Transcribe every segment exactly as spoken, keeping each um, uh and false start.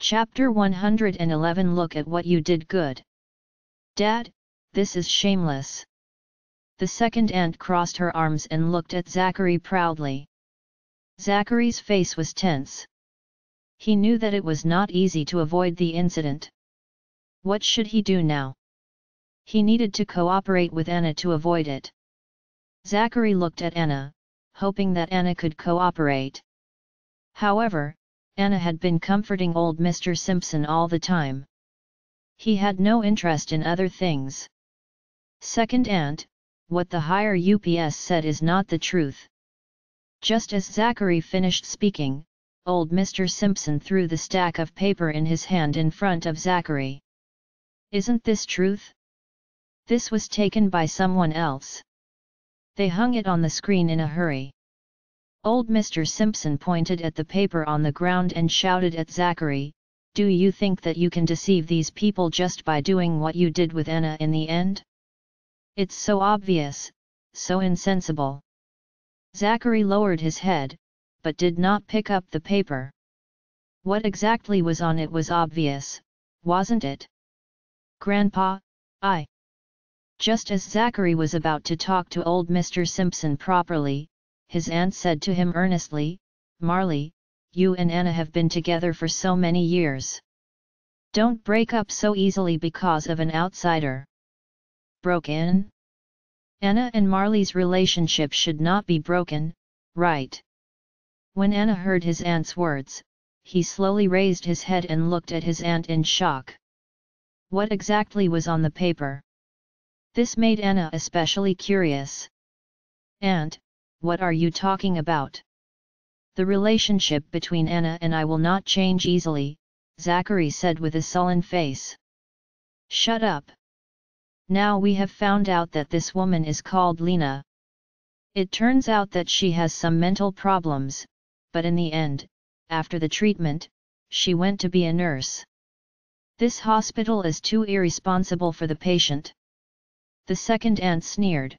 Chapter one hundred eleven Look at what you did good. Dad, this is shameless. The second aunt crossed her arms and looked at Zachary proudly. Zachary's face was tense. He knew that it was not easy to avoid the incident. What should he do now? He needed to cooperate with Anna to avoid it. Zachary looked at Anna, hoping that Anna could cooperate. However, Anna had been comforting old Mister Simpson all the time. He had no interest in other things. Second aunt, what the higher U P S said is not the truth. Just as Zachary finished speaking, old Mister Simpson threw the stack of paper in his hand in front of Zachary. Isn't this truth? This was taken by someone else. They hung it on the screen in a hurry. Old Mister Simpson pointed at the paper on the ground and shouted at Zachary, "Do you think that you can deceive these people just by doing what you did with Anna in the end? It's so obvious, so insensible." Zachary lowered his head, but did not pick up the paper. What exactly was on it was obvious, wasn't it? "Grandpa, I..." Just as Zachary was about to talk to old Mister Simpson properly, his aunt said to him earnestly, "Marley, you and Anna have been together for so many years. Don't break up so easily because of an outsider." Broke in? Anna and Marley's relationship should not be broken, right? When Anna heard his aunt's words, he slowly raised his head and looked at his aunt in shock. What exactly was on the paper? This made Anna especially curious. "Aunt, what are you talking about? The relationship between Anna and I will not change easily," Zachary said with a sullen face. "Shut up. Now we have found out that this woman is called Lena. It turns out that she has some mental problems, but in the end, after the treatment, she went to be a nurse. This hospital is too irresponsible for the patient." The second aunt sneered.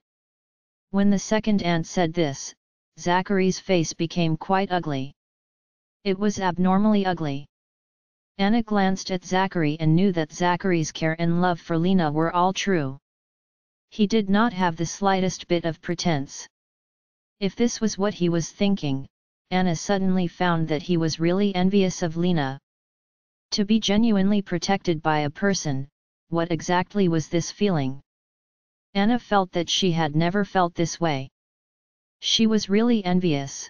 When the second aunt said this, Zachary's face became quite ugly. It was abnormally ugly. Anna glanced at Zachary and knew that Zachary's care and love for Lena were all true. He did not have the slightest bit of pretense. If this was what he was thinking, Anna suddenly found that he was really envious of Lena. To be genuinely protected by a person, what exactly was this feeling? Anna felt that she had never felt this way. She was really envious.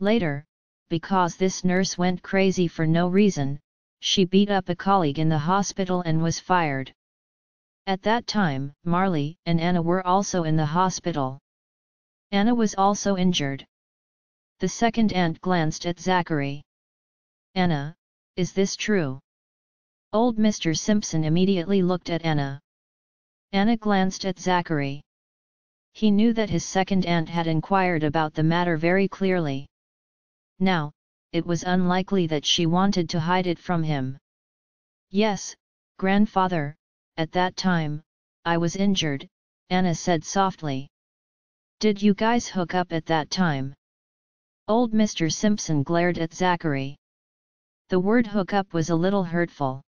Later, because this nurse went crazy for no reason, she beat up a colleague in the hospital and was fired. At that time, Marley and Anna were also in the hospital. Anna was also injured. The second aunt glanced at Zachary. "Anna, is this true?" Old Mister Simpson immediately looked at Anna. Anna glanced at Zachary. He knew that his second aunt had inquired about the matter very clearly. Now, it was unlikely that she wanted to hide it from him. "Yes, grandfather, at that time, I was injured," Anna said softly. "Did you guys hook up at that time?" Old Mister Simpson glared at Zachary. The word hookup was a little hurtful.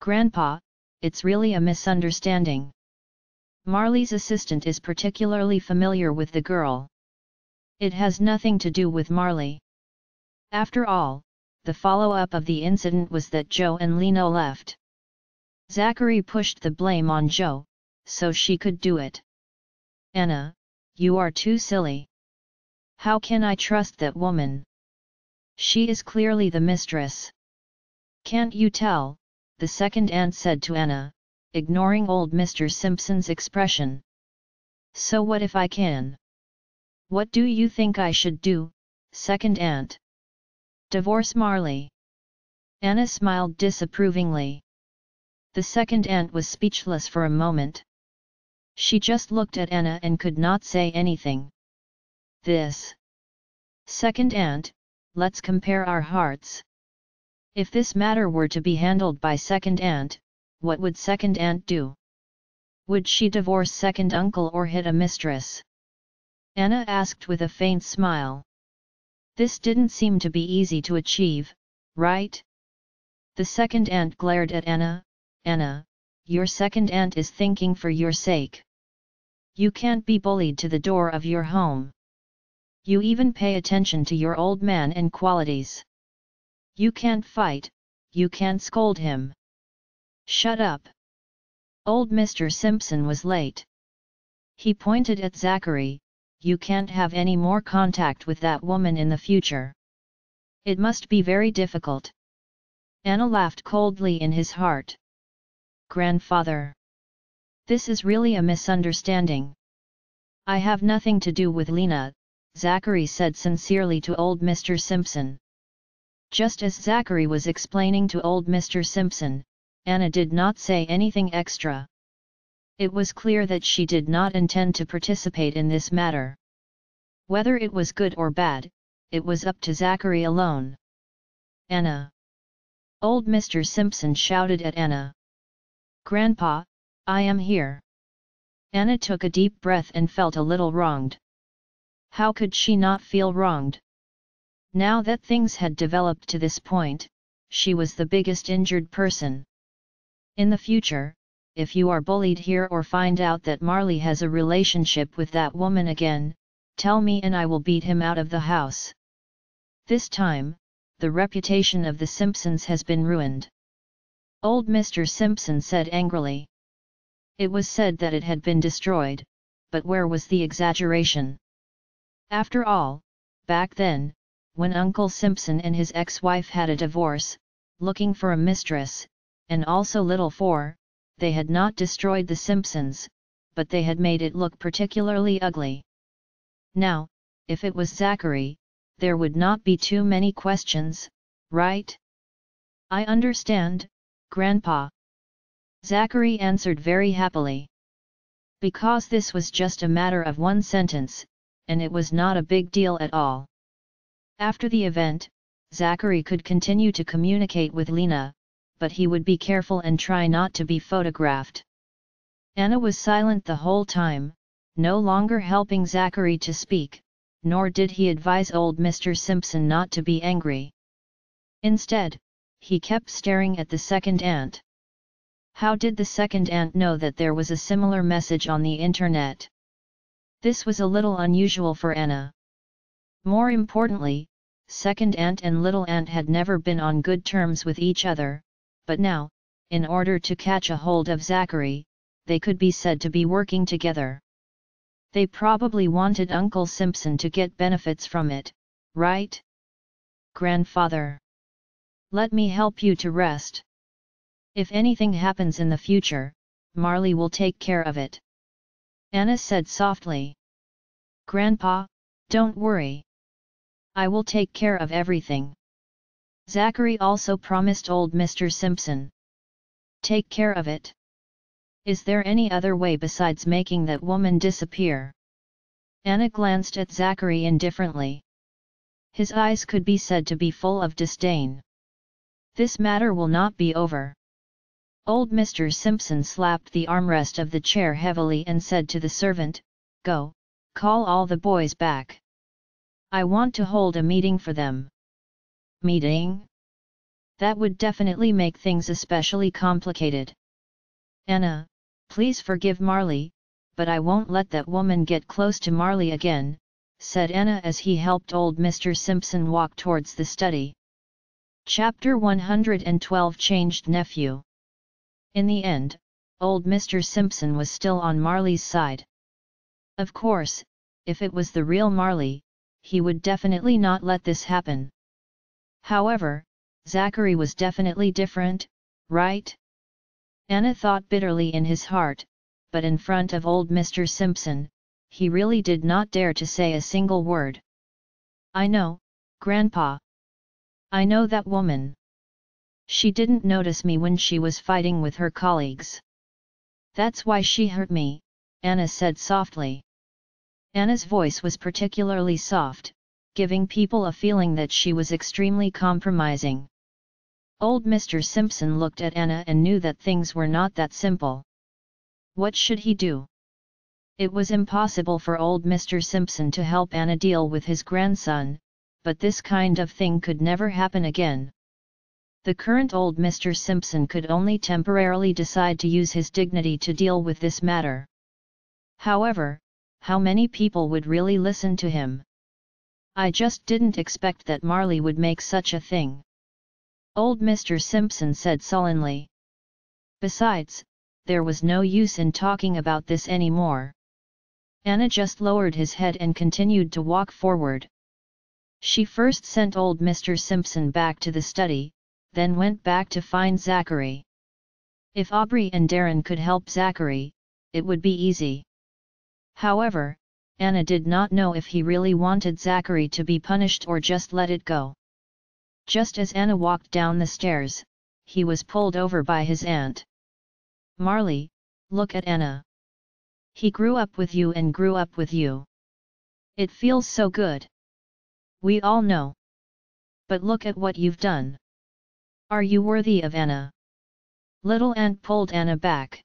"Grandpa, it's really a misunderstanding. Marley's assistant is particularly familiar with the girl. It has nothing to do with Marley." After all, the follow-up of the incident was that Joe and Lino left. Zachary pushed the blame on Joe, so she could do it. "Anna, you are too silly. How can I trust that woman? She is clearly the mistress." "Can't you tell?" the second aunt said to Anna, ignoring old Mister Simpson's expression. "So what if I can? What do you think I should do, second aunt? Divorce Marley?" Anna smiled disapprovingly. The second aunt was speechless for a moment. She just looked at Anna and could not say anything. "This. Second aunt, let's compare our hearts. If this matter were to be handled by second aunt, what would second aunt do? Would she divorce second uncle or hit a mistress?" Anna asked with a faint smile. This didn't seem to be easy to achieve, right? The second aunt glared at Anna. Anna, your second aunt is thinking for your sake. You can't be bullied to the door of your home. You even pay attention to your old man and qualities. You can't fight, you can't scold him. Shut up. Old Mister Simpson was late. He pointed at Zachary, you can't have any more contact with that woman in the future. It must be very difficult. Anna laughed coldly in his heart. Grandfather. This is really a misunderstanding. I have nothing to do with Lena, Zachary said sincerely to old Mister Simpson. Just as Zachary was explaining to old Mister Simpson, Anna did not say anything extra. It was clear that she did not intend to participate in this matter. Whether it was good or bad, it was up to Zachary alone. Anna. Old Mister Simpson shouted at Anna. Grandpa, I am here. Anna took a deep breath and felt a little wronged. How could she not feel wronged? Now that things had developed to this point, she was the biggest injured person. In the future, if you are bullied here or find out that Marley has a relationship with that woman again, tell me and I will beat him out of the house. This time, the reputation of the Simpsons has been ruined. Old Mister Simpson said angrily. It was said that it had been destroyed, but where was the exaggeration? After all, back then, when Uncle Simpson and his ex-wife had a divorce, looking for a mistress, and also little for, they had not destroyed the Simpsons, but they had made it look particularly ugly. Now, if it was Zachary, there would not be too many questions, right? I understand, Grandpa. Zachary answered very happily. Because this was just a matter of one sentence, and it was not a big deal at all. After the event, Zachary could continue to communicate with Lena, but he would be careful and try not to be photographed. Anna was silent the whole time, no longer helping Zachary to speak, nor did he advise old Mister Simpson not to be angry. Instead, he kept staring at the second aunt. How did the second aunt know that there was a similar message on the internet? This was a little unusual for Anna. More importantly, second aunt and little aunt had never been on good terms with each other, but now, in order to catch a hold of Zachary, they could be said to be working together. They probably wanted Uncle Simpson to get benefits from it, right? Grandfather, let me help you to rest. If anything happens in the future, Marley will take care of it. Anna said softly. Grandpa, don't worry. I will take care of everything. Zachary also promised old Mister Simpson. Take care of it. Is there any other way besides making that woman disappear? Anna glanced at Zachary indifferently. His eyes could be said to be full of disdain. This matter will not be over. Old Mister Simpson slapped the armrest of the chair heavily and said to the servant, Go, call all the boys back. I want to hold a meeting for them. Meeting? That would definitely make things especially complicated. Anna, please forgive Marley, but I won't let that woman get close to Marley again, said Anna as he helped old Mister Simpson walk towards the study. Chapter one hundred twelve Changed Nephew. In the end, old Mister Simpson was still on Marley's side. Of course, if it was the real Marley, he would definitely not let this happen. However, Zachary was definitely different, right? Anna thought bitterly in his heart, but in front of old Mister Simpson, he really did not dare to say a single word. I know, Grandpa. I know that woman. She didn't notice me when she was fighting with her colleagues. That's why she hurt me, Anna said softly. Anna's voice was particularly soft, giving people a feeling that she was extremely compromising. Old Mister Simpson looked at Anna and knew that things were not that simple. What should he do? It was impossible for old Mister Simpson to help Anna deal with his grandson, but this kind of thing could never happen again. the current old Mister Simpson could only temporarily decide to use his dignity to deal with this matter. However, how many people would really listen to him? I just didn't expect that Marley would make such a thing, old Mister Simpson said sullenly. Besides, there was no use in talking about this anymore. Anna just lowered his head and continued to walk forward. She first sent old Mister Simpson back to the study, then went back to find Zachary. If Aubrey and Darren could help Zachary, it would be easy. However, Anna did not know if he really wanted Zachary to be punished or just let it go. Just as Anna walked down the stairs, he was pulled over by his aunt. Marley, look at Anna. He grew up with you and grew up with you. It feels so good. We all know. But look at what you've done. Are you worthy of Anna? Little Aunt pulled Anna back.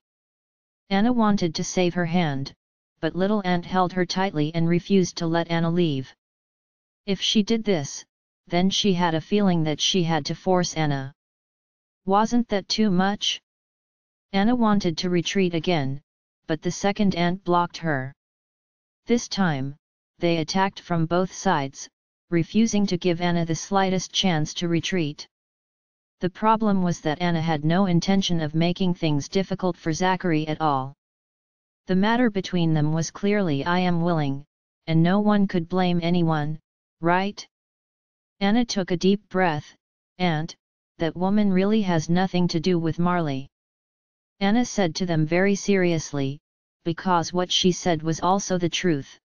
Anna wanted to save her hand, but Little Aunt held her tightly and refused to let Anna leave. If she did this, then she had a feeling that she had to force Anna. Wasn't that too much? Anna wanted to retreat again, but the second aunt blocked her. This time, they attacked from both sides, refusing to give Anna the slightest chance to retreat. The problem was that Anna had no intention of making things difficult for Zachary at all. The matter between them was clearly I am willing, and no one could blame anyone, right? Anna took a deep breath. Aunt, that woman really has nothing to do with Marley. Anna said to them very seriously, because what she said was also the truth.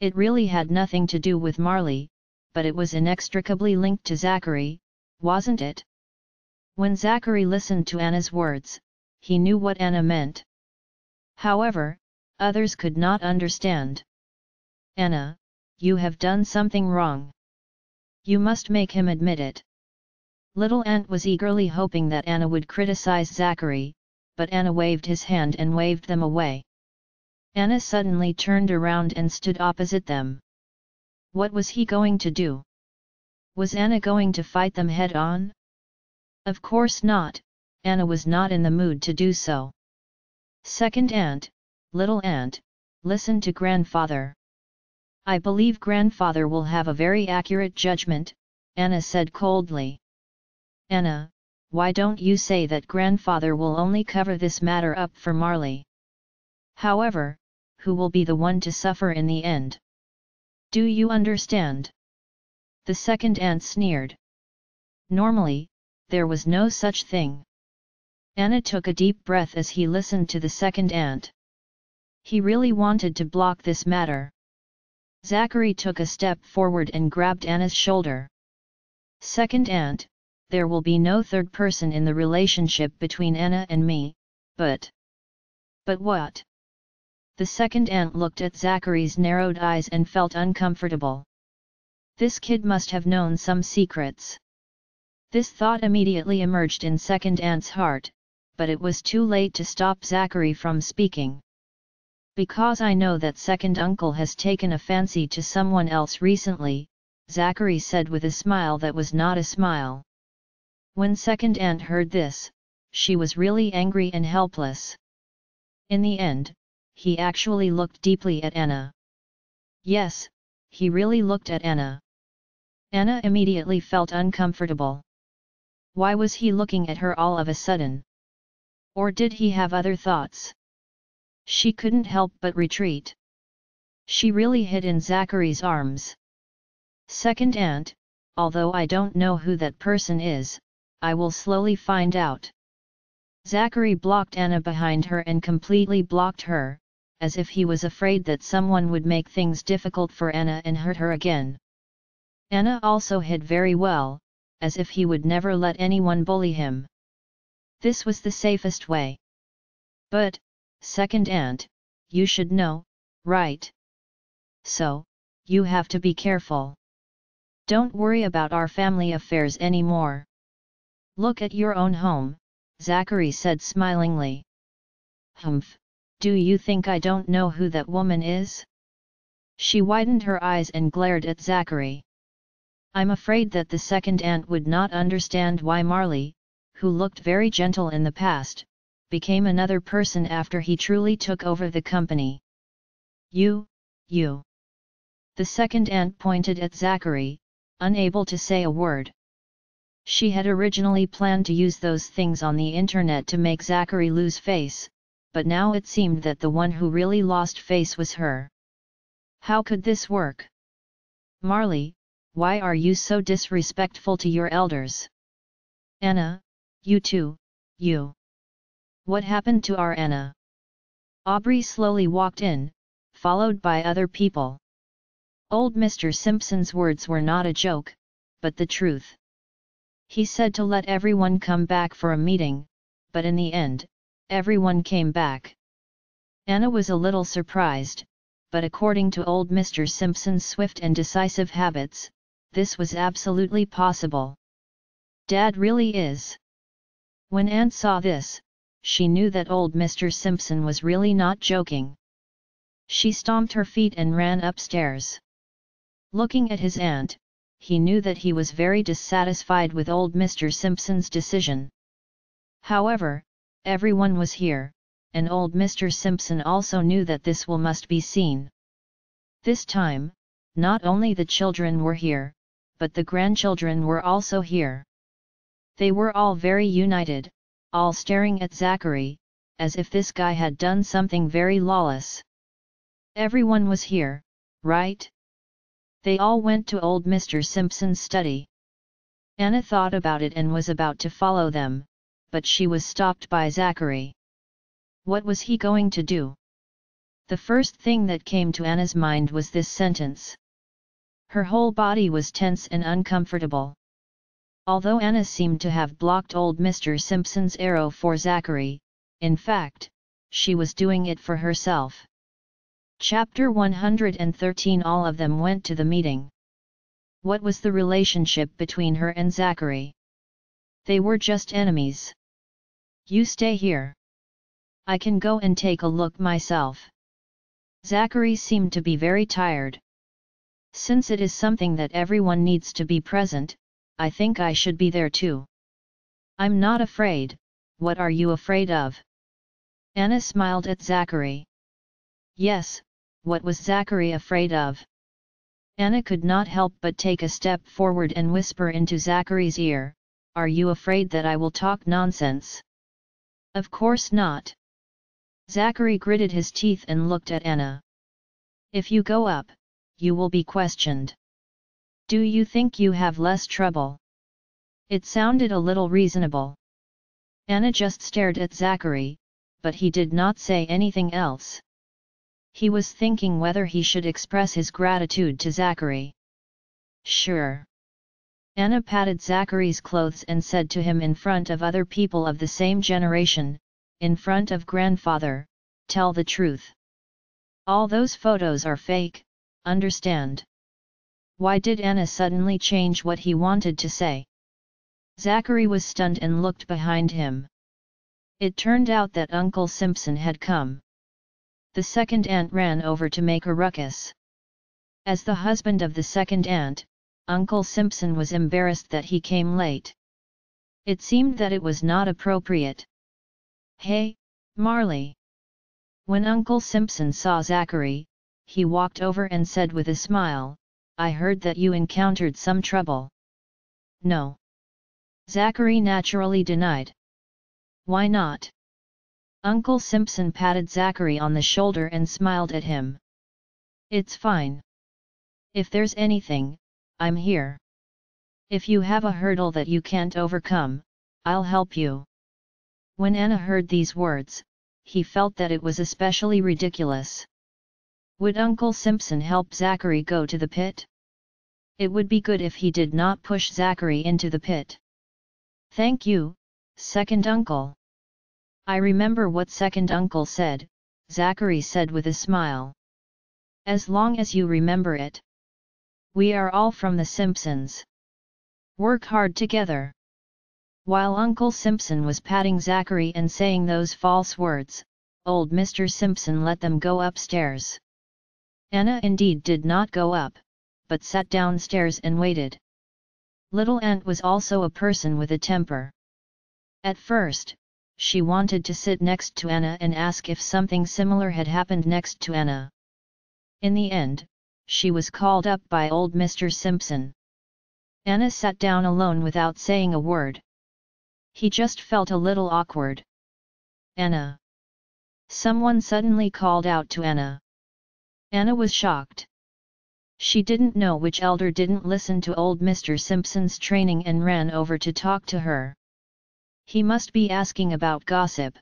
It really had nothing to do with Marley, but it was inextricably linked to Zachary, wasn't it? When Zachary listened to Anna's words, he knew what Anna meant. However, others could not understand. Anna, you have done something wrong. You must make him admit it. Little Aunt was eagerly hoping that Anna would criticize Zachary, but Anna waved his hand and waved them away. Anna suddenly turned around and stood opposite them. What was he going to do? Was Anna going to fight them head-on? Of course not, Anna was not in the mood to do so. Second Aunt, Little Aunt, listen to Grandfather. I believe Grandfather will have a very accurate judgment, Anna said coldly. Anna, why don't you say that Grandfather will only cover this matter up for Marley? However, who will be the one to suffer in the end? Do you understand? The second aunt sneered. Normally, there was no such thing. Anna took a deep breath as he listened to the second aunt. He really wanted to block this matter. Zachary took a step forward and grabbed Anna's shoulder. Second aunt, there will be no third person in the relationship between Anna and me, but... But what? The second aunt looked at Zachary's narrowed eyes and felt uncomfortable. This kid must have known some secrets. This thought immediately emerged in second aunt's heart, but it was too late to stop Zachary from speaking. Because I know that second uncle has taken a fancy to someone else recently, Zachary said with a smile that was not a smile. When second aunt heard this, she was really angry and helpless. In the end, he actually looked deeply at Anna. Yes, he really looked at Anna. Anna immediately felt uncomfortable. Why was he looking at her all of a sudden? Or did he have other thoughts? She couldn't help but retreat. She really hid in Zachary's arms. Second aunt, although I don't know who that person is, I will slowly find out. Zachary blocked Anna behind her and completely blocked her, as if he was afraid that someone would make things difficult for Anna and hurt her again. Anna also hid very well, as if he would never let anyone bully him. This was the safest way. But, second aunt, you should know, right? So, you have to be careful. Don't worry about our family affairs anymore. Look at your own home, Zachary said smilingly. Humph, do you think I don't know who that woman is? She widened her eyes and glared at Zachary. I'm afraid that the second aunt would not understand why Marley, who looked very gentle in the past, became another person after he truly took over the company. You, you. The second aunt pointed at Zachary, unable to say a word. She had originally planned to use those things on the internet to make Zachary lose face, but now it seemed that the one who really lost face was her. How could this work? Marley, why are you so disrespectful to your elders? Anna, you too, you. What happened to our Anna? Aubrey slowly walked in, followed by other people. Old Mister Simpson's words were not a joke, but the truth. He said to let everyone come back for a meeting, but in the end, everyone came back. Anna was a little surprised, but according to old Mister Simpson's swift and decisive habits, this was absolutely possible. Dad really is. When Anne saw this, she knew that old Mister Simpson was really not joking. She stomped her feet and ran upstairs. Looking at his aunt, he knew that he was very dissatisfied with old Mister Simpson's decision. However, everyone was here, and old Mister Simpson also knew that this will must be seen. This time, not only the children were here, but the grandchildren were also here. They were all very united, all staring at Zachary, as if this guy had done something very lawless. Everyone was here, right? They all went to old Mister Simpson's study. Anna thought about it and was about to follow them, but she was stopped by Zachary. What was he going to do? The first thing that came to Anna's mind was this sentence. Her whole body was tense and uncomfortable. Although Anna seemed to have blocked old Mister Simpson's arrow for Zachary, in fact, she was doing it for herself. Chapter one hundred thirteen. All of them went to the meeting. What was the relationship between her and Zachary? They were just enemies. You stay here. I can go and take a look myself. Zachary seemed to be very tired. Since it is something that everyone needs to be present, I think I should be there too. I'm not afraid. What are you afraid of? Anna smiled at Zachary. Yes. What was Zachary afraid of? Anna could not help but take a step forward and whisper into Zachary's ear, "Are you afraid that I will talk nonsense?" Of course not. Zachary gritted his teeth and looked at Anna. If you go up, you will be questioned. Do you think you have less trouble? It sounded a little reasonable. Anna just stared at Zachary, but he did not say anything else. He was thinking whether he should express his gratitude to Zachary. Sure. Anna patted Zachary's clothes and said to him in front of other people of the same generation, in front of grandfather, tell the truth. All those photos are fake, understand? Why did Anna suddenly change what he wanted to say? Zachary was stunned and looked behind him. It turned out that Uncle Simpson had come. The second aunt ran over to make a ruckus. As the husband of the second aunt, Uncle Simpson was embarrassed that he came late. It seemed that it was not appropriate. Hey, Marley. When Uncle Simpson saw Zachary, he walked over and said with a smile, I heard that you encountered some trouble. No. Zachary naturally denied. Why not? Uncle Simpson patted Zachary on the shoulder and smiled at him. It's fine. If there's anything, I'm here. If you have a hurdle that you can't overcome, I'll help you. When Anna heard these words, he felt that it was especially ridiculous. Would Uncle Simpson help Zachary go to the pit? It would be good if he did not push Zachary into the pit. Thank you, Second Uncle. I remember what Second Uncle said, Zachary said with a smile. As long as you remember it. We are all from the Simpsons. Work hard together. While Uncle Simpson was patting Zachary and saying those false words, old Mister Simpson let them go upstairs. Anna indeed did not go up, but sat downstairs and waited. Little Ant was also a person with a temper. At first, she wanted to sit next to Anna and ask if something similar had happened next to Anna. In the end, she was called up by old Mister Simpson. Anna sat down alone without saying a word. He just felt a little awkward. Anna. Someone suddenly called out to Anna. Anna was shocked. She didn't know which elder didn't listen to old Mister Simpson's training and ran over to talk to her. He must be asking about gossip.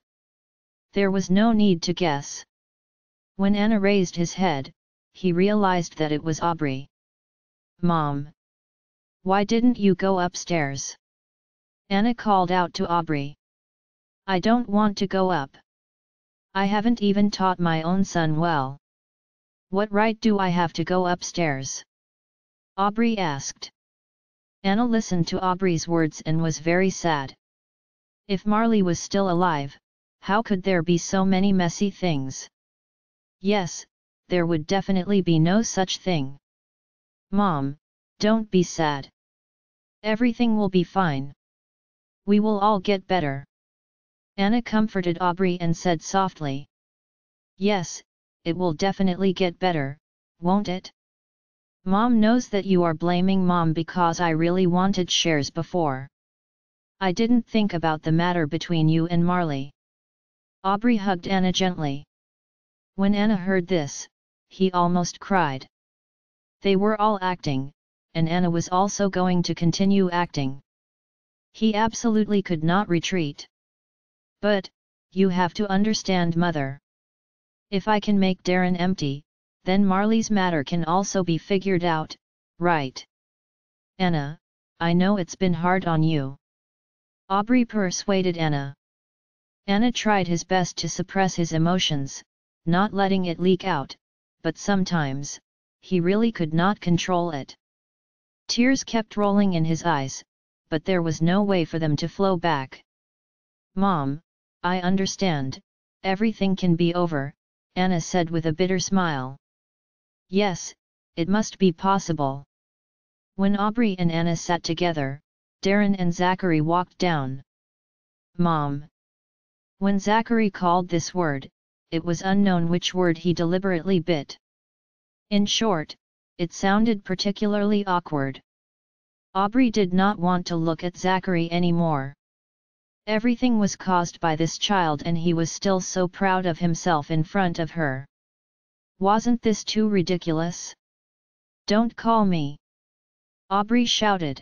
There was no need to guess. When Anna raised his head, he realized that it was Aubrey. Mom. Why didn't you go upstairs? Anna called out to Aubrey. I don't want to go up. I haven't even taught my own son well. What right do I have to go upstairs? Aubrey asked. Anna listened to Aubrey's words and was very sad. If Marley was still alive, how could there be so many messy things? Yes, there would definitely be no such thing. Mom, don't be sad. Everything will be fine. We will all get better. Anna comforted Aubrey and said softly. Yes, it will definitely get better, won't it? Mom knows that you are blaming Mom because I really wanted shares before. I didn't think about the matter between you and Marley. Aubrey hugged Anna gently. When Anna heard this, he almost cried. They were all acting, and Anna was also going to continue acting. He absolutely could not retreat. But, you have to understand, Mother. If I can make Darren empty, then Marley's matter can also be figured out, right? Anna, I know it's been hard on you. Aubrey persuaded Anna. Anna tried his best to suppress his emotions, not letting it leak out, but sometimes, he really could not control it. Tears kept rolling in his eyes, but there was no way for them to flow back. Mom, I understand, everything can be over, Anna said with a bitter smile. Yes, it must be possible. When Aubrey and Anna sat together, Darren and Zachary walked down. Mom. When Zachary called this word, it was unknown which word he deliberately bit. In short, it sounded particularly awkward. Aubrey did not want to look at Zachary anymore. Everything was caused by this child and he was still so proud of himself in front of her. Wasn't this too ridiculous? Don't call me. Aubrey shouted.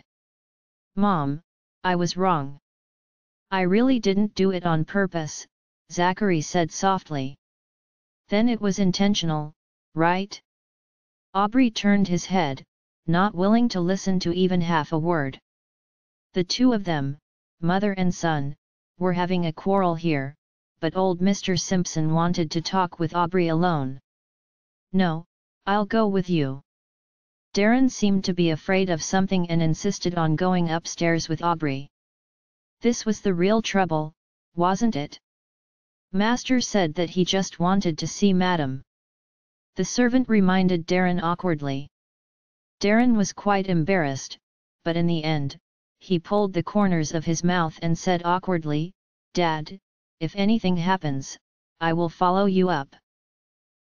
Mom, I was wrong. I really didn't do it on purpose, Zachary said softly. Then it was intentional, right? Aubrey turned his head, not willing to listen to even half a word. The two of them, mother and son, were having a quarrel here, but old Mister Simpson wanted to talk with Aubrey alone. No, I'll go with you. Darren seemed to be afraid of something and insisted on going upstairs with Aubrey. This was the real trouble, wasn't it? Master said that he just wanted to see Madam. The servant reminded Darren awkwardly. Darren was quite embarrassed, but in the end, he pulled the corners of his mouth and said awkwardly, Dad, if anything happens, I will follow you up.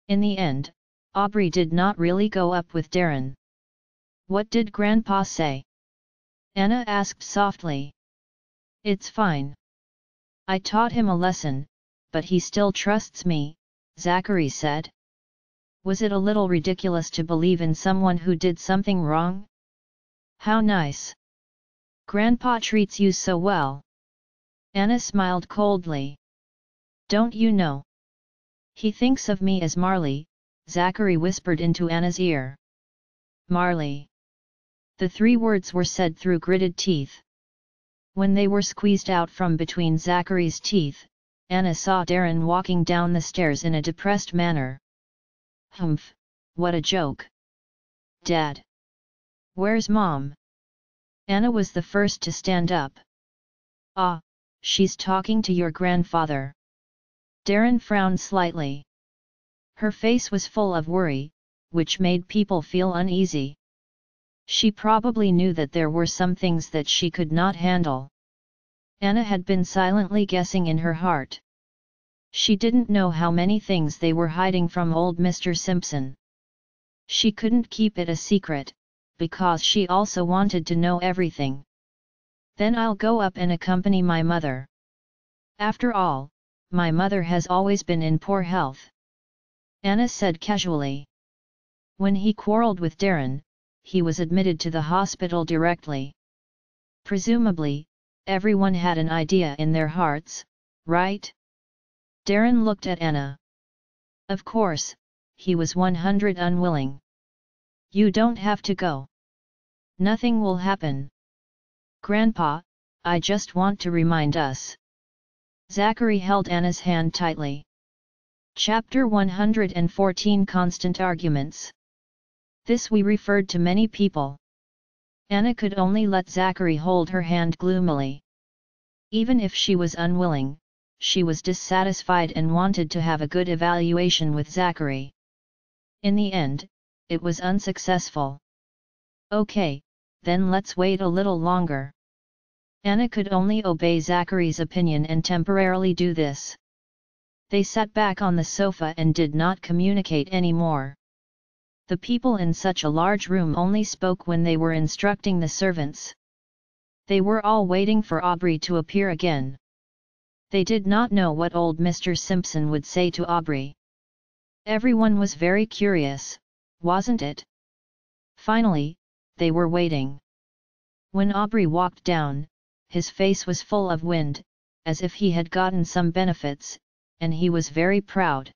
In the end, Aubrey did not really go up with Darren. What did Grandpa say? Anna asked softly. It's fine. I taught him a lesson, but he still trusts me, Zachary said. Was it a little ridiculous to believe in someone who did something wrong? How nice. Grandpa treats you so well. Anna smiled coldly. Don't you know? He thinks of me as Marley, Zachary whispered into Anna's ear. Marley. The three words were said through gritted teeth. When they were squeezed out from between Zachary's teeth, Anna saw Darren walking down the stairs in a depressed manner. Humph, what a joke. Dad. Where's Mom? Anna was the first to stand up. Ah, she's talking to your grandfather. Darren frowned slightly. Her face was full of worry, which made people feel uneasy. She probably knew that there were some things that she could not handle. Anna had been silently guessing in her heart. She didn't know how many things they were hiding from old Mister Simpson. She couldn't keep it a secret, because she also wanted to know everything. Then I'll go up and accompany my mother. After all, my mother has always been in poor health, Anna said casually. When he quarreled with Darren, he was admitted to the hospital directly. Presumably, everyone had an idea in their hearts, right? Darren looked at Anna. Of course, he was one hundred percent unwilling. You don't have to go. Nothing will happen. Grandpa, I just want to remind us. Zachary held Anna's hand tightly. Chapter one hundred fourteen Constant Arguments. This we referred to many people. Anna could only let Zachary hold her hand gloomily. Even if she was unwilling, she was dissatisfied and wanted to have a good evaluation with Zachary. In the end, it was unsuccessful. Okay, then let's wait a little longer. Anna could only obey Zachary's opinion and temporarily do this. They sat back on the sofa and did not communicate anymore. The people in such a large room only spoke when they were instructing the servants. They were all waiting for Aubrey to appear again. They did not know what old Mister Simpson would say to Aubrey. Everyone was very curious, wasn't it? Finally, they were waiting. When Aubrey walked down, his face was full of wind, as if he had gotten some benefits, and he was very proud.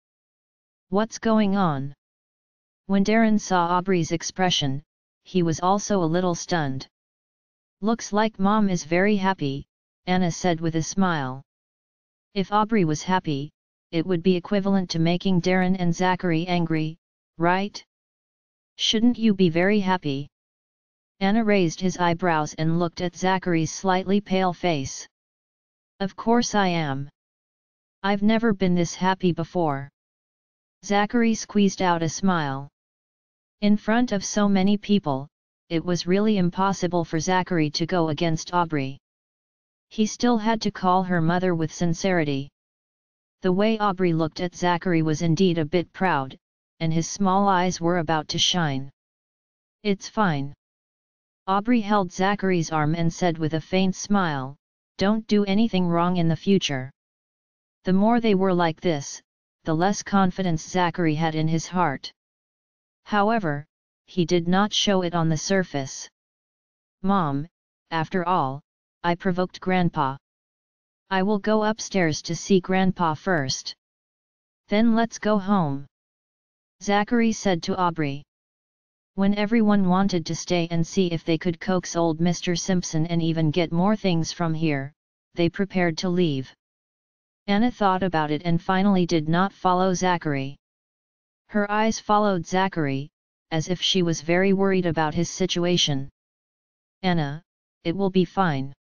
What's going on? When Darren saw Aubrey's expression, he was also a little stunned. Looks like Mom is very happy, Anna said with a smile. If Aubrey was happy, it would be equivalent to making Darren and Zachary angry, right? Shouldn't you be very happy? Anna raised his eyebrows and looked at Zachary's slightly pale face. Of course I am. I've never been this happy before. Zachary squeezed out a smile. In front of so many people, it was really impossible for Zachary to go against Aubrey. He still had to call her mother with sincerity. The way Aubrey looked at Zachary was indeed a bit proud, and his small eyes were about to shine. It's fine. Aubrey held Zachary's arm and said with a faint smile, "Don't do anything wrong in the future." The more they were like this, the less confidence Zachary had in his heart. However, he did not show it on the surface. Mom, after all, I provoked Grandpa. I will go upstairs to see Grandpa first. Then let's go home. Zachary said to Aubrey. When everyone wanted to stay and see if they could coax old Mister Simpson and even get more things from here, they prepared to leave. Anna thought about it and finally did not follow Zachary. Her eyes followed Zachary, as if she was very worried about his situation. Anna, it will be fine.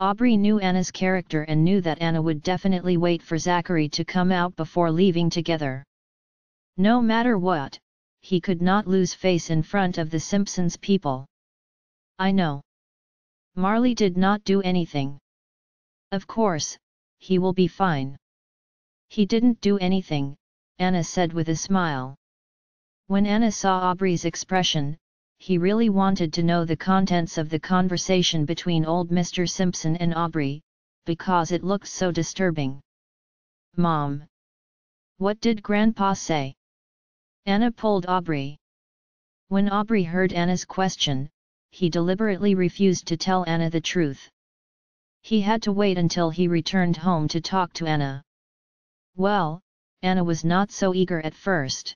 Aubrey knew Anna's character and knew that Anna would definitely wait for Zachary to come out before leaving together. No matter what, he could not lose face in front of the Simpsons people. I know. Marley did not do anything. Of course, he will be fine. He didn't do anything, Anna said with a smile. When Anna saw Aubrey's expression, he really wanted to know the contents of the conversation between old Mister Simpson and Aubrey, because it looked so disturbing. Mom. What did Grandpa say? Anna pulled Aubrey. When Aubrey heard Anna's question, he deliberately refused to tell Anna the truth. He had to wait until he returned home to talk to Anna. Well, Anna was not so eager at first.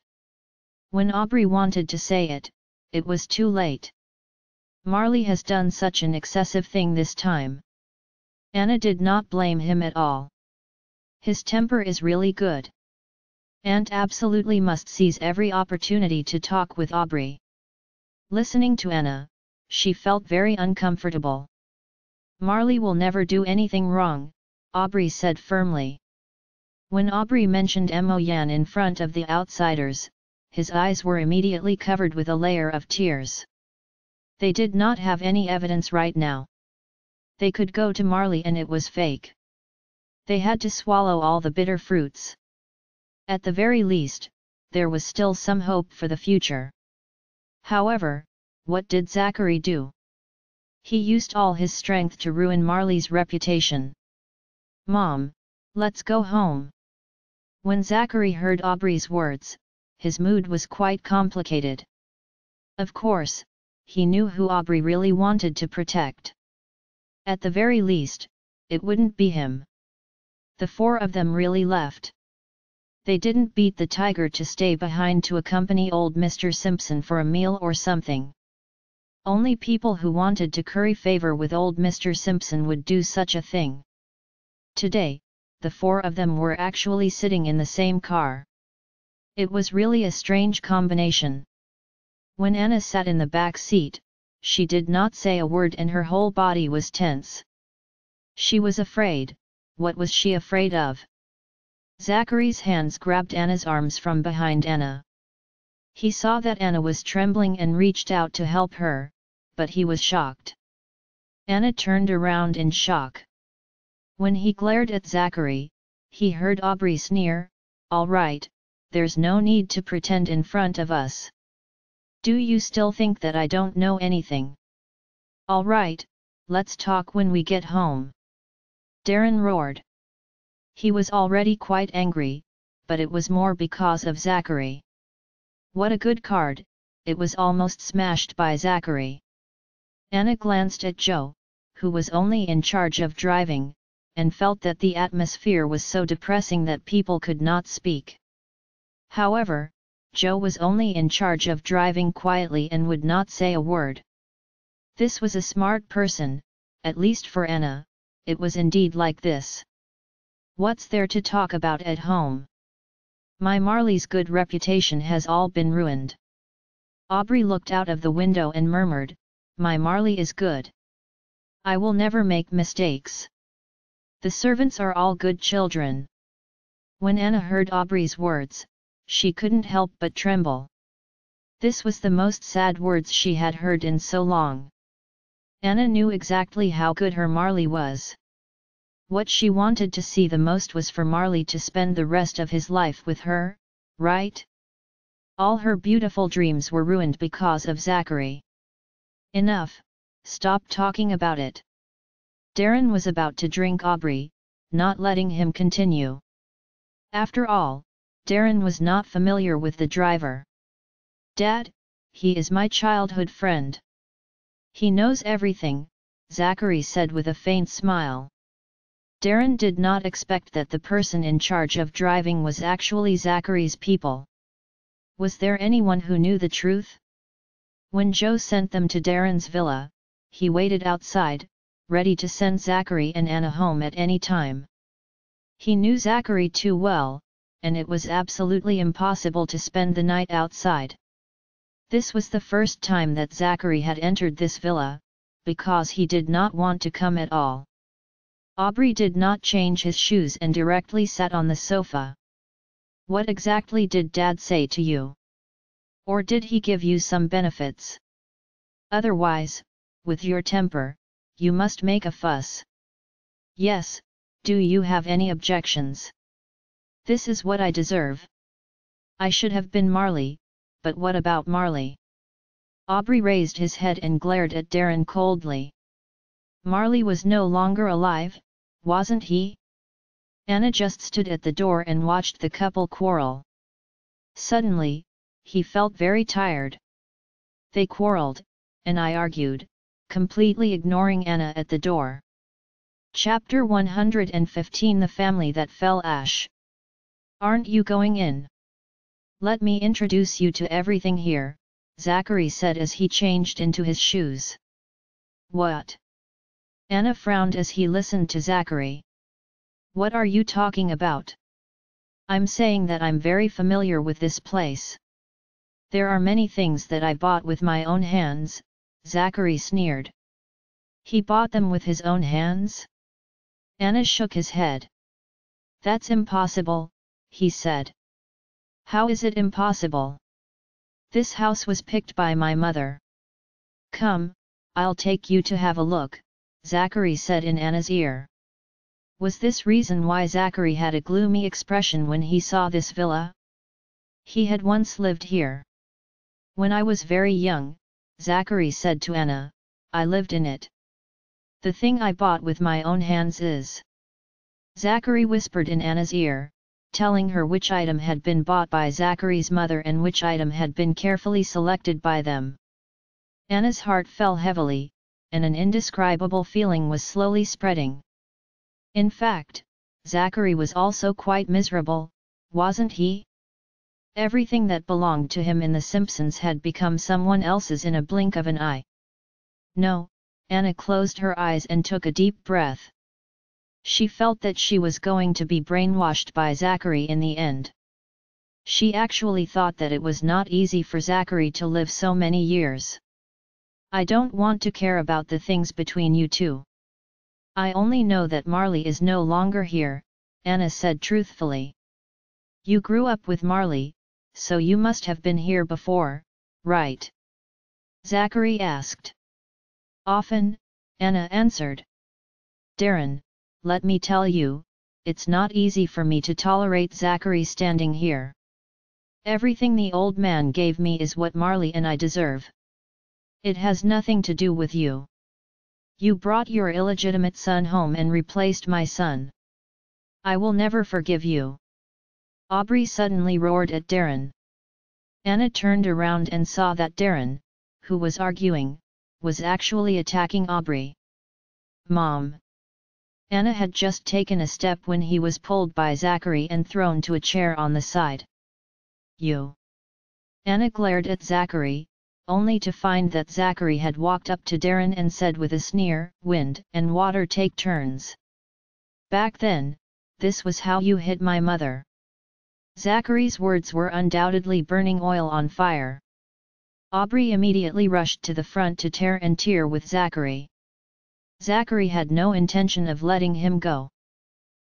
When Aubrey wanted to say it, it was too late. Marley has done such an excessive thing this time. Anna did not blame him at all. His temper is really good. Aunt absolutely must seize every opportunity to talk with Aubrey. Listening to Anna, she felt very uncomfortable. Marley will never do anything wrong, Aubrey said firmly. When Aubrey mentioned Moyan in front of the outsiders, his eyes were immediately covered with a layer of tears. They did not have any evidence right now. They could go to Marley and it was fake. They had to swallow all the bitter fruits. At the very least, there was still some hope for the future. However, what did Zachary do? He used all his strength to ruin Marley's reputation. "Mom, let's go home." When Zachary heard Aubrey's words, his mood was quite complicated. Of course, he knew who Aubrey really wanted to protect. At the very least, it wouldn't be him. The four of them really left. They didn't beat the tiger to stay behind to accompany old Mister Simpson for a meal or something. Only people who wanted to curry favor with old Mister Simpson would do such a thing. Today, the four of them were actually sitting in the same car. It was really a strange combination. When Anna sat in the back seat, she did not say a word and her whole body was tense. She was afraid. What was she afraid of? Zachary's hands grabbed Anna's arms from behind Anna. He saw that Anna was trembling and reached out to help her, but he was shocked. Anna turned around in shock. When he glared at Zachary, he heard Aubrey sneer, "All right, there's no need to pretend in front of us. Do you still think that I don't know anything? All right, let's talk when we get home." Darren roared. He was already quite angry, but it was more because of Zachary. What a good card, it was almost smashed by Zachary. Anna glanced at Joe, who was only in charge of driving, and felt that the atmosphere was so depressing that people could not speak. However, Joe was only in charge of driving quietly and would not say a word. This was a smart person, at least for Anna, it was indeed like this. What's there to talk about at home? My Marley's good reputation has all been ruined. Aubrey looked out of the window and murmured, "My Marley is good. I will never make mistakes. The servants are all good children." When Anna heard Aubrey's words, she couldn't help but tremble. This was the most sad words she had heard in so long. Anna knew exactly how good her Marley was. What she wanted to see the most was for Marley to spend the rest of his life with her, right? All her beautiful dreams were ruined because of Zachary. Enough, stop talking about it. Darren was about to drink Aubrey, not letting him continue. After all, Darren was not familiar with the driver. "Dad, he is my childhood friend. He knows everything," Zachary said with a faint smile. Darren did not expect that the person in charge of driving was actually Zachary's people. Was there anyone who knew the truth? When Joe sent them to Darren's villa, he waited outside, ready to send Zachary and Anna home at any time. He knew Zachary too well, and it was absolutely impossible to spend the night outside. This was the first time that Zachary had entered this villa, because he did not want to come at all. Aubrey did not change his shoes and directly sat on the sofa. "What exactly did Dad say to you? Or did he give you some benefits? Otherwise, with your temper, you must make a fuss. Yes, do you have any objections? This is what I deserve. I should have been Marley, but what about Marley?" Aubrey raised his head and glared at Darren coldly. Marley was no longer alive, wasn't he? Anna just stood at the door and watched the couple quarrel. Suddenly, he felt very tired. They quarreled, and I argued, completely ignoring Anna at the door. Chapter one hundred fifteen: The Family That Fell Ash. "Aren't you going in? Let me introduce you to everything here," Zachary said as he changed into his shoes. "What?" Anna frowned as he listened to Zachary. "What are you talking about?" "I'm saying that I'm very familiar with this place. There are many things that I bought with my own hands," Zachary sneered. "He bought them with his own hands?" Anna shook his head. "That's impossible," he said. "How is it impossible? This house was picked by my mother. Come, I'll take you to have a look, Zachary said in Anna's ear. Was this reason why Zachary had a gloomy expression when he saw this villa? He had once lived here. When I was very young, Zachary said to Anna, I lived in it. The thing I bought with my own hands is. Zachary whispered in Anna's ear, telling her which item had been bought by Zachary's mother and which item had been carefully selected by them. Anna's heart fell heavily, and an indescribable feeling was slowly spreading. In fact, Zachary was also quite miserable, wasn't he? Everything that belonged to him in the Simpsons had become someone else's in a blink of an eye. No, Anna closed her eyes and took a deep breath. She felt that she was going to be brainwashed by Zachary in the end. She actually thought that it was not easy for Zachary to live so many years. I don't want to care about the things between you two. I only know that Marley is no longer here, Anna said truthfully. You grew up with Marley, so you must have been here before, right? Zachary asked. Often, Anna answered. Darren, let me tell you, it's not easy for me to tolerate Zachary standing here. Everything the old man gave me is what Marley and I deserve. It has nothing to do with you. You brought your illegitimate son home and replaced my son. I will never forgive you. Aubrey suddenly roared at Darren. Anna turned around and saw that Darren, who was arguing, was actually attacking Aubrey. Mom. Anna had just taken a step when he was pulled by Zachary and thrown to a chair on the side. You. Anna glared at Zachary, only to find that Zachary had walked up to Darren and said with a sneer, wind and water take turns. Back then, this was how you hit my mother. Zachary's words were undoubtedly burning oil on fire. Aubrey immediately rushed to the front to tear and tear with Zachary. Zachary had no intention of letting him go.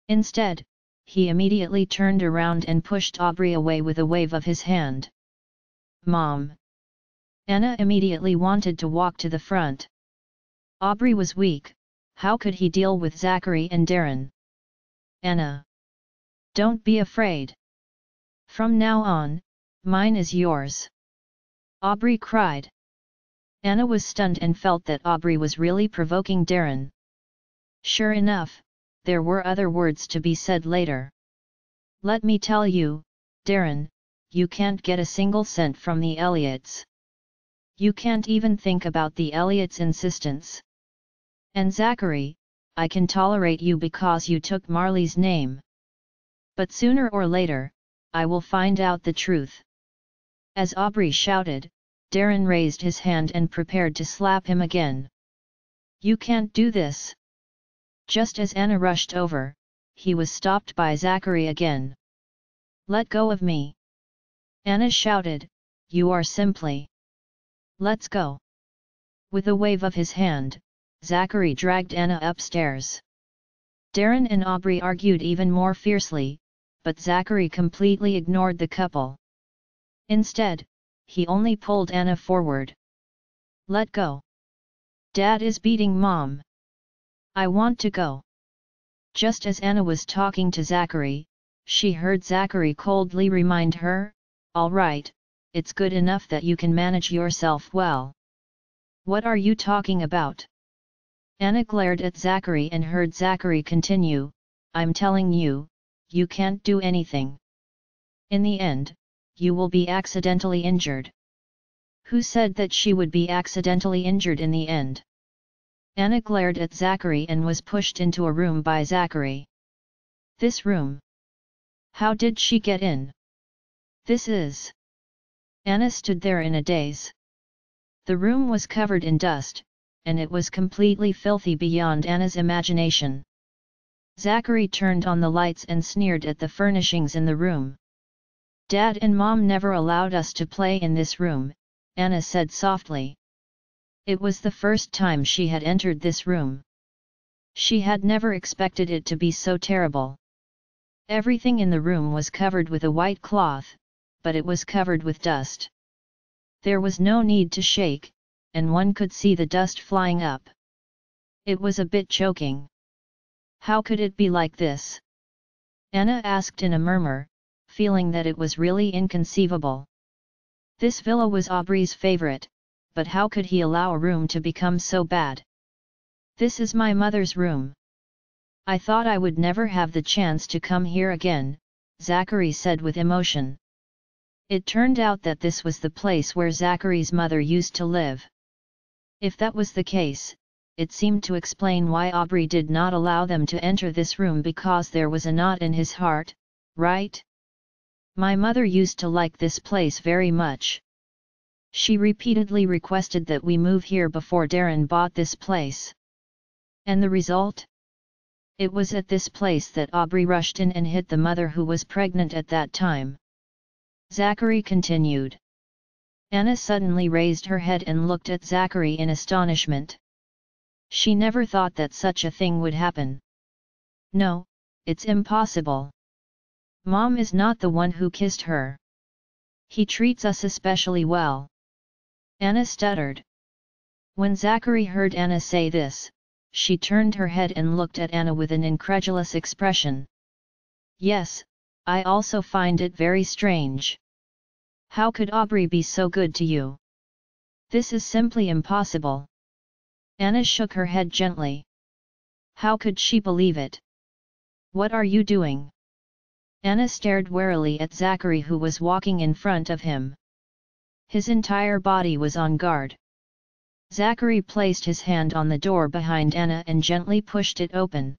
Instead, he immediately turned around and pushed Aubrey away with a wave of his hand. Mom. Anna immediately wanted to walk to the front. Aubrey was weak, how could he deal with Zachary and Darren? Anna. Don't be afraid. From now on, mine is yours. Aubrey cried. Anna was stunned and felt that Aubrey was really provoking Darren. Sure enough, there were other words to be said later. Let me tell you, Darren, you can't get a single cent from the Elliots. You can't even think about the Elliot's insistence. And Zachary, I can tolerate you because you took Marley's name. But sooner or later, I will find out the truth. As Aubrey shouted, Darren raised his hand and prepared to slap him again. You can't do this. Just as Anna rushed over, he was stopped by Zachary again. Let go of me. Anna shouted, you are simply. Let's go. With a wave of his hand, Zachary dragged Anna upstairs. Darren and Aubrey argued even more fiercely, but Zachary completely ignored the couple. Instead, he only pulled Anna forward. Let go. Dad is beating Mom. I want to go. Just as Anna was talking to Zachary, she heard Zachary coldly remind her, all right. It's good enough that you can manage yourself well. What are you talking about? Anna glared at Zachary and heard Zachary continue, I'm telling you, you can't do anything. In the end, you will be accidentally injured. Who said that she would be accidentally injured in the end? Anna glared at Zachary and was pushed into a room by Zachary. This room. How did she get in? This is. Anna stood there in a daze. The room was covered in dust, and it was completely filthy beyond Anna's imagination. Zachary turned on the lights and sneered at the furnishings in the room. Dad and Mom never allowed us to play in this room, Anna said softly. It was the first time she had entered this room. She had never expected it to be so terrible. Everything in the room was covered with a white cloth, but it was covered with dust. There was no need to shake, and one could see the dust flying up. It was a bit choking. How could it be like this? Anna asked in a murmur, feeling that it was really inconceivable. This villa was Aubrey's favorite, but how could he allow a room to become so bad? This is my mother's room. I thought I would never have the chance to come here again, Zachary said with emotion. It turned out that this was the place where Zachary's mother used to live. If that was the case, it seemed to explain why Aubrey did not allow them to enter this room, because there was a knot in his heart, right? My mother used to like this place very much. She repeatedly requested that we move here before Darren bought this place. And the result? It was at this place that Aubrey rushed in and hit the mother who was pregnant at that time. Zachary continued. Anna suddenly raised her head and looked at Zachary in astonishment. She never thought that such a thing would happen. No, it's impossible. Mom is not the one who kissed her. He treats us especially well. Anna stuttered. When Zachary heard Anna say this, she turned her head and looked at Anna with an incredulous expression. Yes, I also find it very strange. How could Aubrey be so good to you? This is simply impossible. Anna shook her head gently. How could she believe it? What are you doing? Anna stared warily at Zachary, who was walking in front of him. His entire body was on guard. Zachary placed his hand on the door behind Anna and gently pushed it open.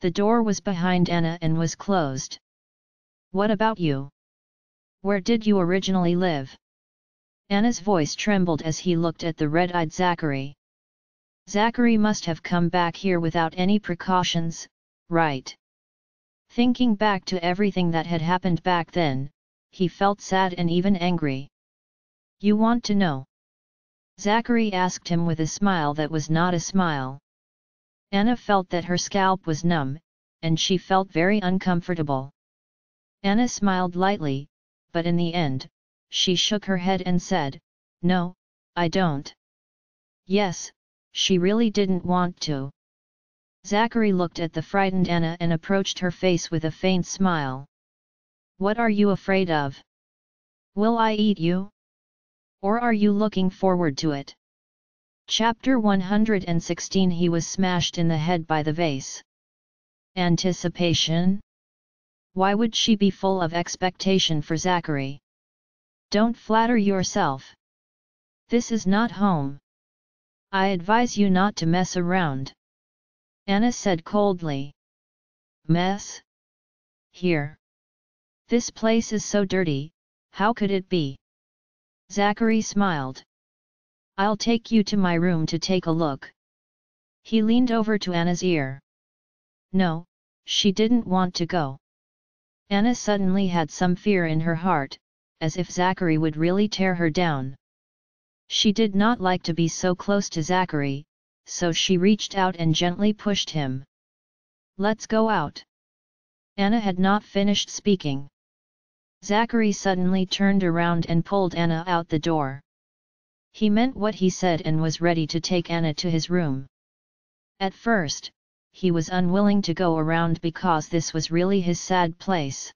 The door was behind Anna and was closed. What about you? Where did you originally live? Anna's voice trembled as he looked at the red-eyed Zachary. Zachary must have come back here without any precautions, right? Thinking back to everything that had happened back then, he felt sad and even angry. You want to know? Zachary asked him with a smile that was not a smile. Anna felt that her scalp was numb, and she felt very uncomfortable. Anna smiled lightly, but in the end, she shook her head and said, "No, I don't." Yes, she really didn't want to. Zachary looked at the frightened Anna and approached her face with a faint smile. What are you afraid of? Will I eat you? Or are you looking forward to it? Chapter one hundred sixteen. He was smashed in the head by the vase. Anticipation? Why would she be full of expectation for Zachary? Don't flatter yourself. This is not home. I advise you not to mess around. Anna said coldly. Mess? Here. This place is so dirty, how could it be? Zachary smiled. I'll take you to my room to take a look. He leaned over to Anna's ear. No, she didn't want to go. Anna suddenly had some fear in her heart, as if Zachary would really tear her down. She did not like to be so close to Zachary, so she reached out and gently pushed him. Let's go out. Anna had not finished speaking. Zachary suddenly turned around and pulled Anna out the door. He meant what he said and was ready to take Anna to his room. At first, he was unwilling to go around because this was really his sad place.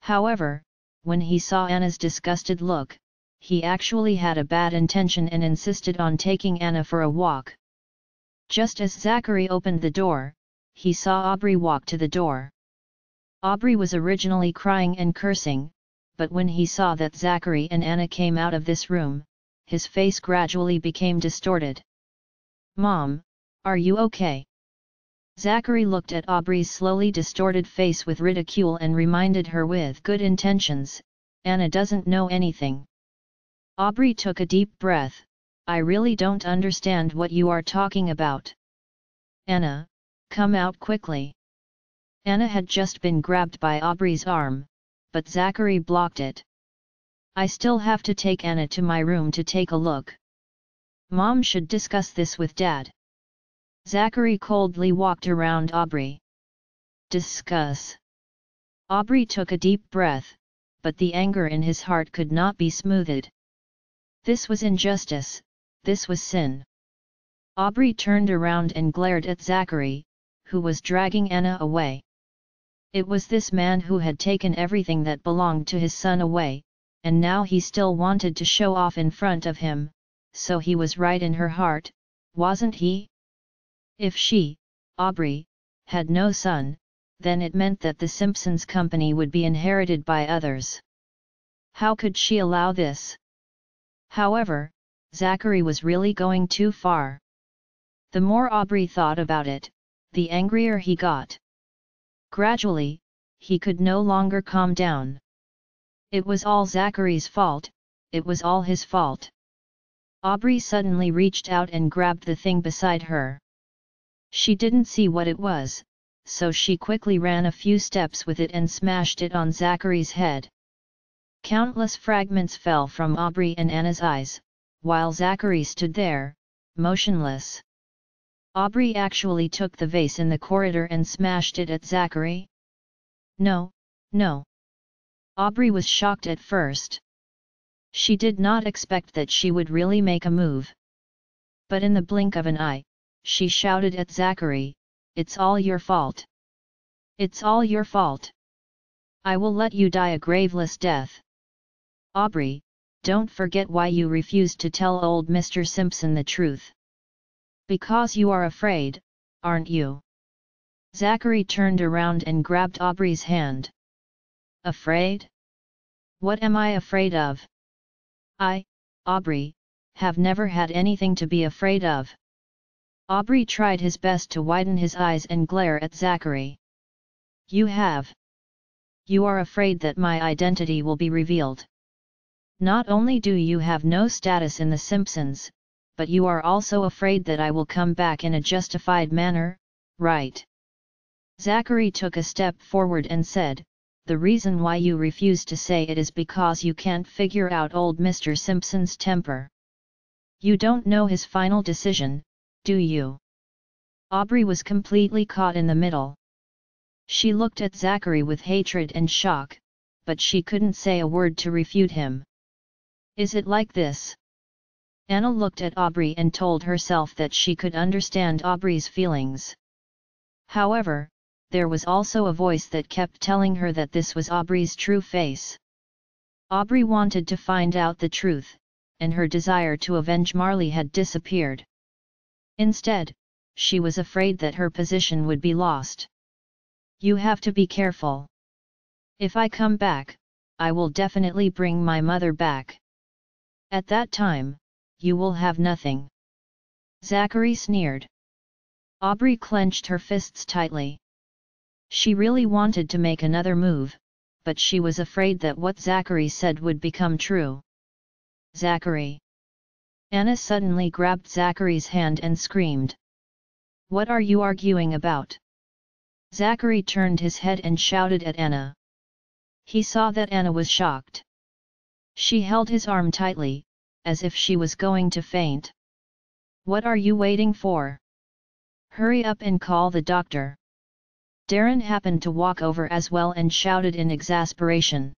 However, when he saw Anna's disgusted look, he actually had a bad intention and insisted on taking Anna for a walk. Just as Zachary opened the door, he saw Aubrey walk to the door. Aubrey was originally crying and cursing, but when he saw that Zachary and Anna came out of this room, his face gradually became distorted. Mom, are you okay? Zachary looked at Aubrey's slowly distorted face with ridicule and reminded her, with good intentions, Anna doesn't know anything. Aubrey took a deep breath. I really don't understand what you are talking about. Anna, come out quickly. Anna had just been grabbed by Aubrey's arm, but Zachary blocked it. I still have to take Anna to my room to take a look. Mom should discuss this with Dad. Zachary coldly walked around Aubrey. Discuss. Aubrey took a deep breath, but the anger in his heart could not be smoothed. This was injustice, this was sin. Aubrey turned around and glared at Zachary, who was dragging Anna away. It was this man who had taken everything that belonged to his son away, and now he still wanted to show off in front of him, so he was right in her heart, wasn't he? If she, Aubrey, had no son, then it meant that the Simpsons company would be inherited by others. How could she allow this? However, Zachary was really going too far. The more Aubrey thought about it, the angrier he got. Gradually, he could no longer calm down. It was all Zachary's fault, it was all his fault. Aubrey suddenly reached out and grabbed the thing beside her. She didn't see what it was, so she quickly ran a few steps with it and smashed it on Zachary's head. Countless fragments fell from Aubrey and Anna's eyes, while Zachary stood there, motionless. Aubrey actually took the vase in the corridor and smashed it at Zachary. No, no. Aubrey was shocked at first. She did not expect that she would really make a move. But in the blink of an eye, she shouted at Zachary, "It's all your fault. It's all your fault. I will let you die a graveless death. Aubrey, don't forget why you refused to tell old Mister Simpson the truth. Because you are afraid, aren't you?" Zachary turned around and grabbed Aubrey's hand. "Afraid? What am I afraid of? I, Aubrey, have never had anything to be afraid of." Aubrey tried his best to widen his eyes and glare at Zachary. "You have. You are afraid that my identity will be revealed. Not only do you have no status in the Simpsons, but you are also afraid that I will come back in a justified manner, right?" Zachary took a step forward and said, "The reason why you refuse to say it is because you can't figure out old Mister Simpson's temper. You don't know his final decision, do you?" Aubrey was completely caught in the middle. She looked at Zachary with hatred and shock, but she couldn't say a word to refute him. "Is it like this?" Anna looked at Aubrey and told herself that she could understand Aubrey's feelings. However, there was also a voice that kept telling her that this was Aubrey's true face. Aubrey wanted to find out the truth, and her desire to avenge Marley had disappeared. Instead, she was afraid that her position would be lost. "You have to be careful. If I come back, I will definitely bring my mother back. At that time, you will have nothing." Zachary sneered. Aubrey clenched her fists tightly. She really wanted to make another move, but she was afraid that what Zachary said would become true. "Zachary!" Anna suddenly grabbed Zachary's hand and screamed. "What are you arguing about?" Zachary turned his head and shouted at Anna. He saw that Anna was shocked. She held his arm tightly, as if she was going to faint. "What are you waiting for? Hurry up and call the doctor." Darren happened to walk over as well and shouted in exasperation.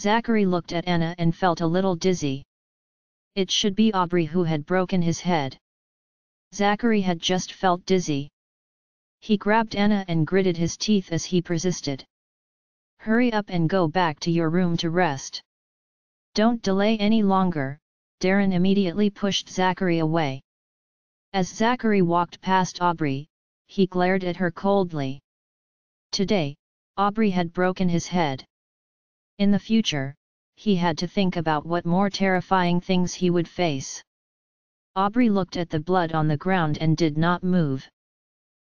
Zachary looked at Anna and felt a little dizzy. It should be Aubrey who had broken his head. Zachary had just felt dizzy. He grabbed Anna and gritted his teeth as he persisted. "Hurry up and go back to your room to rest. Don't delay any longer." Darren immediately pushed Zachary away. As Zachary walked past Aubrey, he glared at her coldly. Today, Aubrey had broken his head. In the future, he had to think about what more terrifying things he would face. Aubrey looked at the blood on the ground and did not move.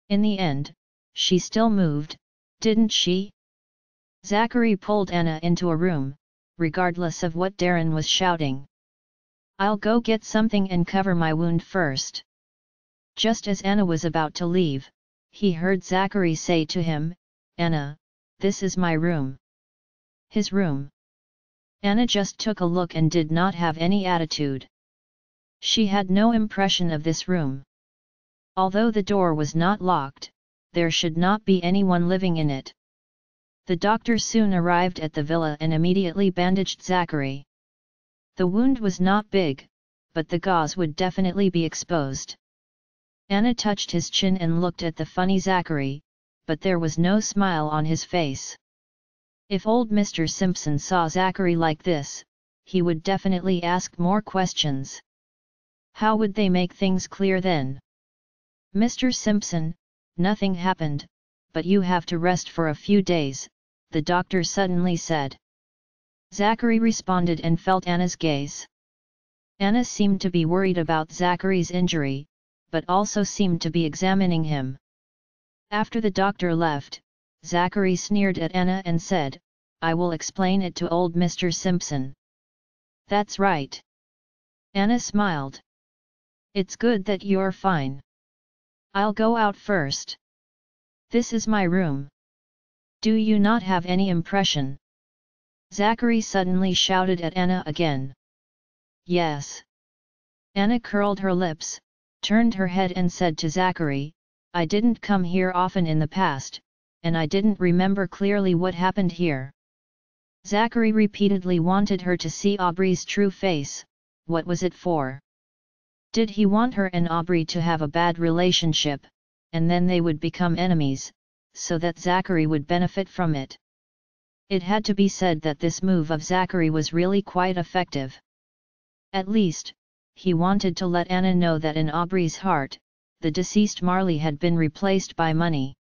In the end, she still moved, didn't she? Zachary pulled Anna into a room, regardless of what Darren was shouting. "I'll go get something and cover my wound first." Just as Anna was about to leave, he heard Zachary say to him, "Anna, this is my room." His room. Anna just took a look and did not have any attitude. She had no impression of this room. Although the door was not locked, there should not be anyone living in it. The doctor soon arrived at the villa and immediately bandaged Zachary. The wound was not big, but the gauze would definitely be exposed. Anna touched his chin and looked at the funny Zachary, but there was no smile on his face. If old Mister Simpson saw Zachary like this, he would definitely ask more questions. How would they make things clear then? Mister Simpson, nothing happened, but you have to rest for a few days, the doctor suddenly said. Zachary responded and felt Anna's gaze. Anna seemed to be worried about Zachary's injury, but also seemed to be examining him. After the doctor left, Zachary sneered at Anna and said, "I will explain it to old Mister Simpson." "That's right." Anna smiled. "It's good that you're fine. I'll go out first. This is my room. Do you not have any impression?" Zachary suddenly shouted at Anna again. "Yes." Anna curled her lips, turned her head and said to Zachary, "I didn't come here often in the past, and I didn't remember clearly what happened here." Zachary repeatedly wanted her to see Aubrey's true face. What was it for? Did he want her and Aubrey to have a bad relationship, and then they would become enemies, so that Zachary would benefit from it? It had to be said that this move of Zachary was really quite effective. At least, he wanted to let Anna know that in Aubrey's heart, the deceased Marley had been replaced by money.